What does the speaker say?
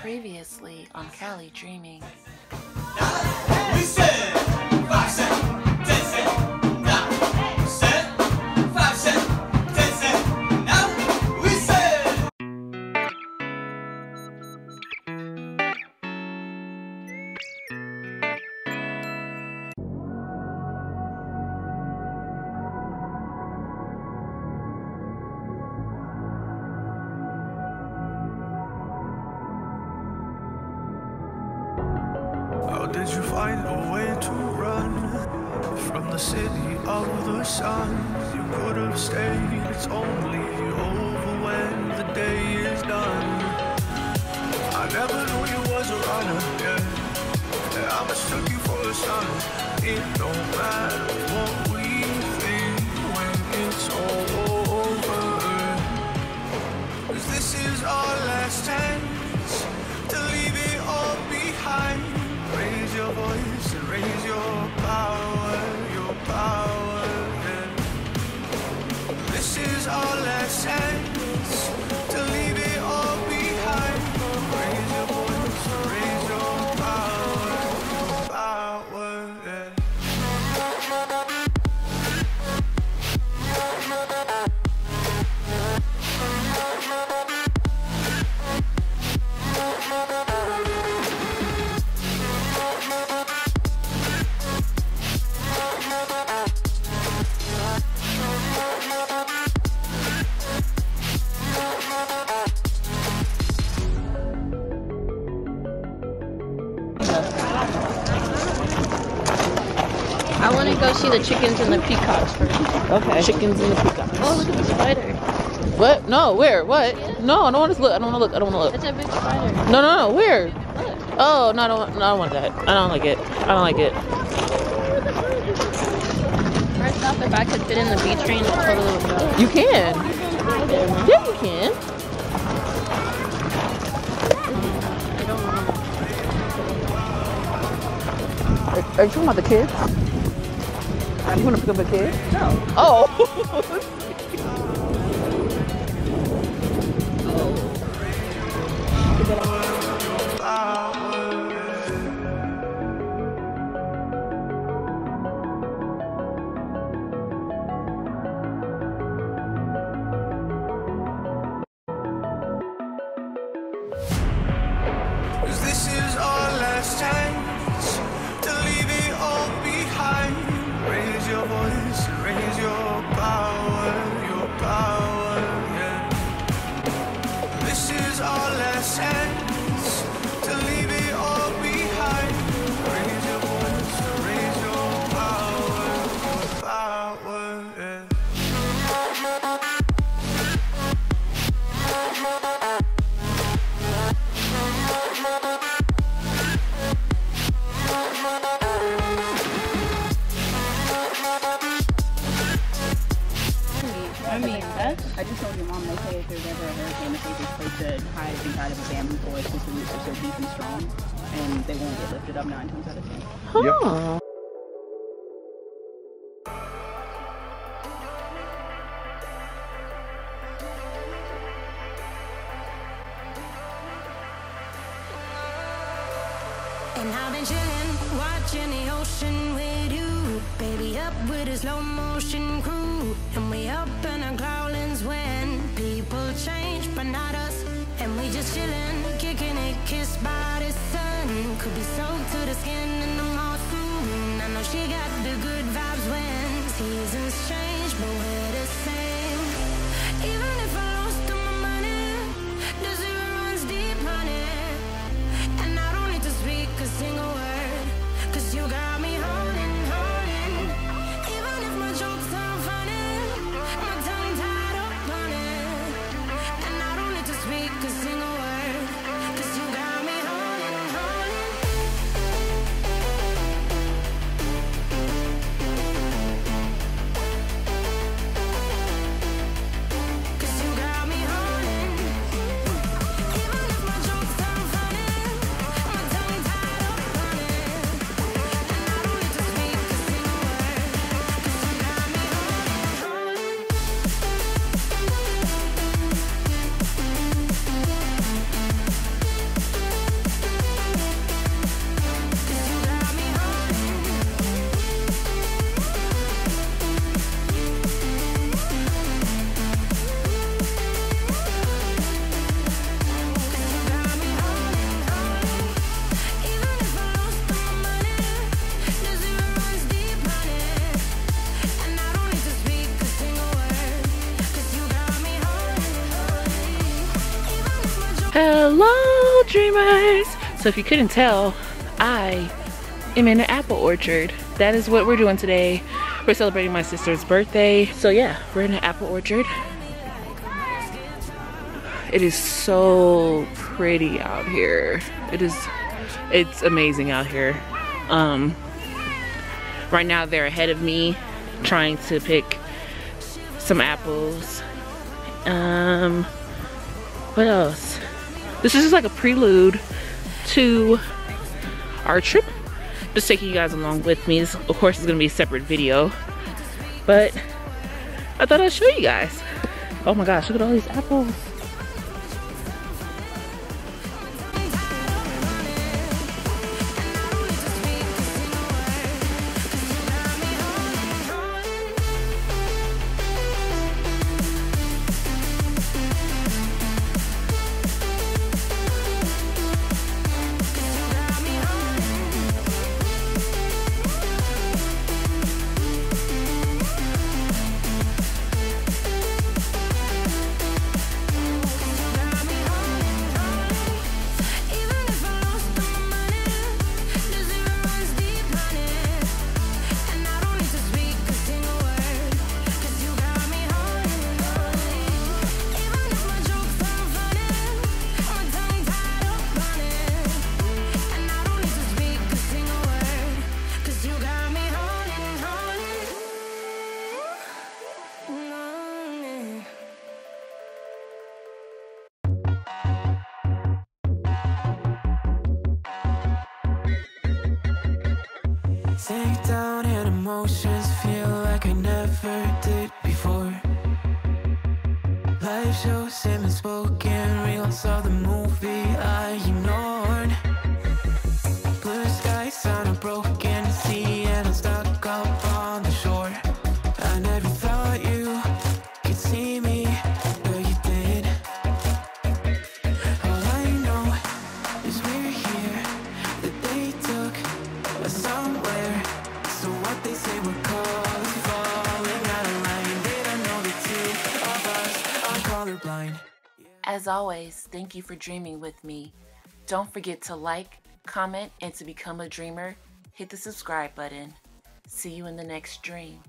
Previously on Kali Dreaming. Did you find a way to run from the city of the sun? You could have stayed. It's only over when the day is done. I never knew you was a runner, yeah. I mistook you for a son. It don't matter what we think when it's all over, 'cause this is our last chance to leave it all behind. Raise your voice and raise your power, yeah. This is our last chance to leave it all behind. Raise your voice and raise your power, yeah. I want to go see the chickens and the peacocks first. Okay. Chickens and the peacocks. Oh, look at the spider. What? No, where? What? Yeah. No, I don't want to look. I don't want to look. I don't want to look. It's a big spider. No, no, no. Where? Look. Oh, no, I don't want that. I don't like it. I don't like it. First off, if I could fit in the B train, it totally would go. You can. Yeah, you can. I don't want to. Are you talking about the kids? You want to pick up a kid? No. Oh. This is our last chance to leave it all behind. Raise your voice, raise your power, yeah. This is our last chance to leave it all behind. Raise your voice, raise your power, yeah. I just told your mom they say if there's ever a hurricane, if they just place a hive inside of a family for its system, which is so deep and strong, and they won't get lifted up 9 times out of 10. Huh. Yep. And I've been chilling, watching the ocean with you, baby, up with a slow motion crew, and we up in our growlings when people change, but not us, and we just chillin', kicking it, kissed by the sun, could be soaked to the skin in the moth moon. I know she got the good vibes when seasons change, but we're the same. Even if I lost all my money, the zero runs deep, honey, and I don't need to speak a single word, 'cause you got me holding. Single word, 'cause you got me holding, holding. dreamers. So if you couldn't tell, I am in an apple orchard. That is what we're doing today. We're celebrating my sister's birthday. So yeah, we're in an apple orchard. It is so pretty out here. It's amazing out here. Right now they're ahead of me trying to pick some apples. What else? This is just like a prelude to our trip. Just taking you guys along with me. This, of course, is gonna be a separate video, but I thought I'd show you guys. Oh my gosh, look at all these apples. Take down and emotions feel like I never did before. Life shows him and spoken reels of the movie I ignored. Blue skies on a broken sea and I'm stuck up on the shore. I never thought you could see me, but you did. All I know is we're here, that they took us somewhere. So what they say we're called is falling out of line. They don't know the two of us are colorblind. As always, thank you for dreaming with me. Don't forget to like, comment, and to become a dreamer, hit the subscribe button. See you in the next dream.